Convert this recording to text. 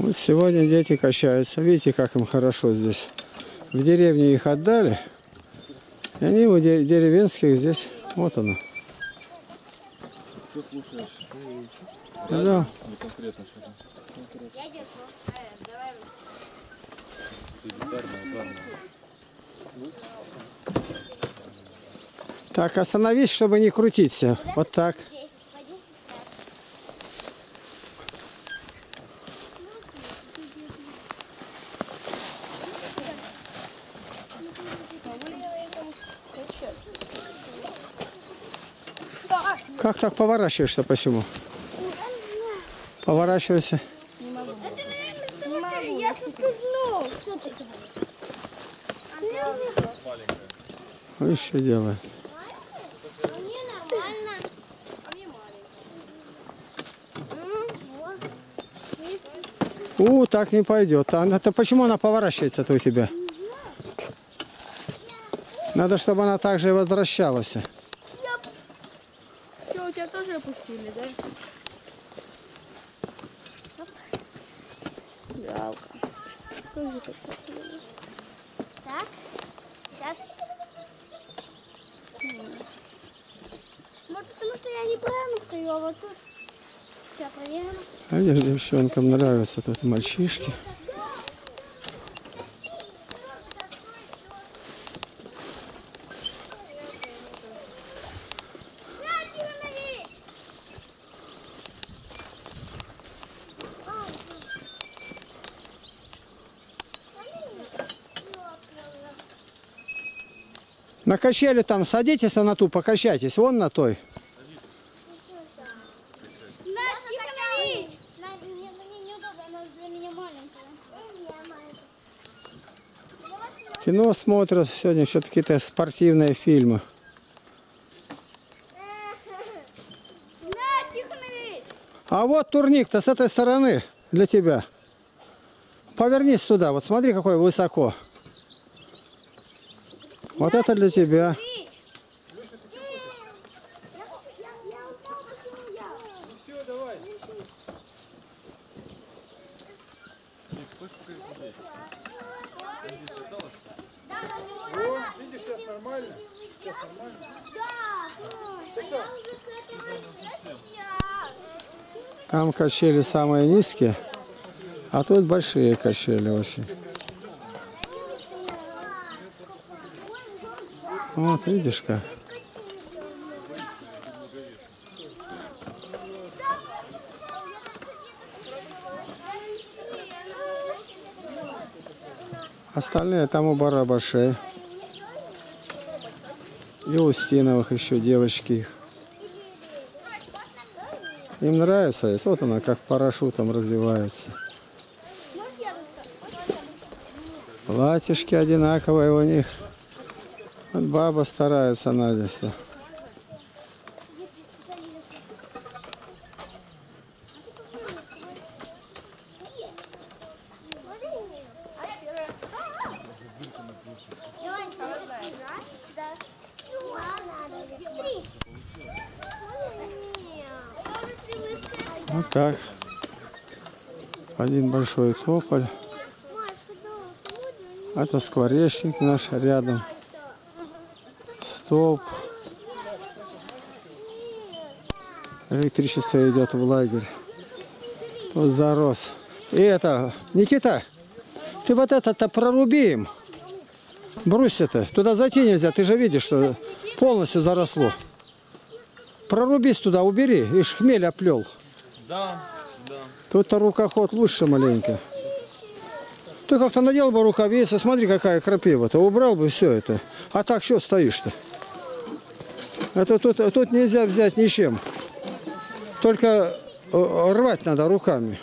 Вот сегодня дети качаются. Видите, как им хорошо здесь. В деревне их отдали. И они у деревенских здесь. Вот оно. Что слушаешь? Да. Конкретно что-то. Я держу. Так, остановись, чтобы не крутиться. Вот так. Как так поворачиваешься, почему? Поворачивайся. Что еще делает? Так не пойдет. А почему она поворачивается-то у тебя? Надо, чтобы она также возвращалась. Все, у тебя тоже опустили, да? Жалко. Так, сейчас. Вот потому что я неправильно стою, а вот тут. Сейчас проверим. А девчонкам нравятся тут мальчишки. На качели там садитесь, а на ту покачайтесь, вон на той. Кино смотрят сегодня, все какие-то спортивные фильмы. А вот турник-то с этой стороны для тебя. Повернись сюда, вот смотри, какой высоко. Вот это для тебя. Там качели самые низкие, а тут большие качели очень. Вот, видишь как. Остальные там у Барабашей. И у Устиновых еще девочки их. Им нравится. Вот она как парашютом развивается. Платьишки одинаковые у них. Вот баба старается, Надя. Вот так. Один большой тополь. Это скворечник наш рядом. Стоп. Электричество идет в лагерь. Тут зарос. И это, Никита, ты вот это-то проруби им. Брусь это. Туда зайти нельзя. Ты же видишь, что полностью заросло. Прорубись туда, убери. Ишь, хмель оплел. Да, да. Тут-то рукоход лучше маленько. Ты как-то надел бы рукавицы, смотри, какая крапива-то. Убрал бы все это. А так что стоишь-то? Это тут нельзя взять ничем. Только рвать надо руками.